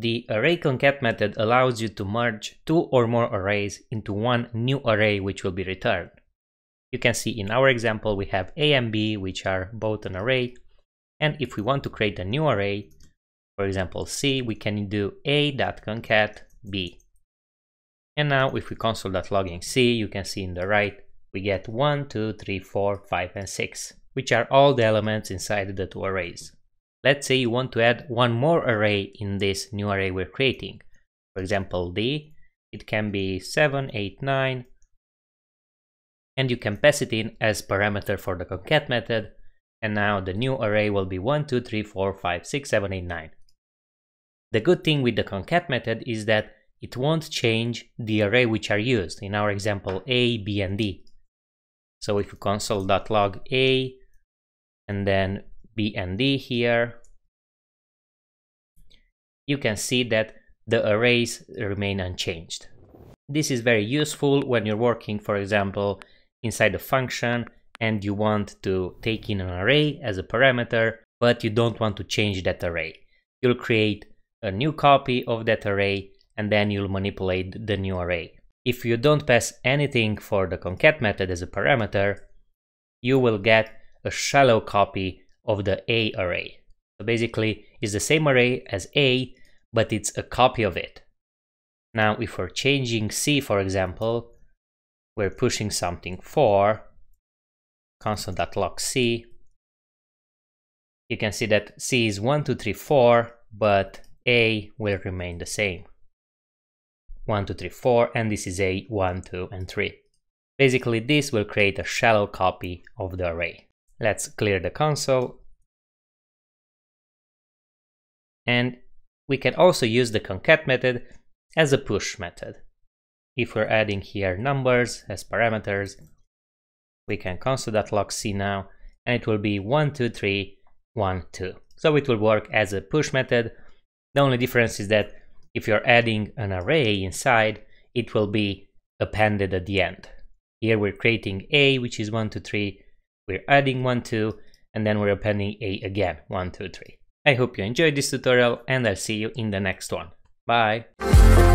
The array concat method allows you to merge two or more arrays into one new array which will be returned. You can see in our example we have A and B, which are both an array, and if we want to create a new array, for example C, we can do a.concat B. And now if we console.logging C, you can see in the right we get 1, 2, 3, 4, 5 and 6, which are all the elements inside the two arrays. Let's say you want to add one more array in this new array we're creating, for example D, it can be 7, 8, 9, and you can pass it in as parameter for the concat method, and now the new array will be 1, 2, 3, 4, 5, 6, 7, 8, 9. The good thing with the concat method is that it won't change the array which are used, in our example A, B and D. So if you console.log A and then B and D here, you can see that the arrays remain unchanged. This is very useful when you're working, for example, inside a function and you want to take in an array as a parameter, but you don't want to change that array. You'll create a new copy of that array and then you'll manipulate the new array. If you don't pass anything for the concat method as a parameter, you will get a shallow copy of the A array. So basically, it's the same array as A, but it's a copy of it. Now, if we're changing C, for example, we're pushing something for console.log C. You can see that C is 1, 2, 3, 4, but A will remain the same. 1, 2, 3, 4, and this is A, 1, 2, and 3. Basically, this will create a shallow copy of the array. Let's clear the console. And we can also use the concat method as a push method. If we're adding here numbers as parameters, we can console.log C now, and it will be 1, 2, 3, 1, 2. So it will work as a push method. The only difference is that if you're adding an array inside, it will be appended at the end. Here we're creating A, which is 1, 2, 3. We're adding 1, 2, and then we're appending A again, 1, 2, 3. I hope you enjoyed this tutorial, and I'll see you in the next one. Bye!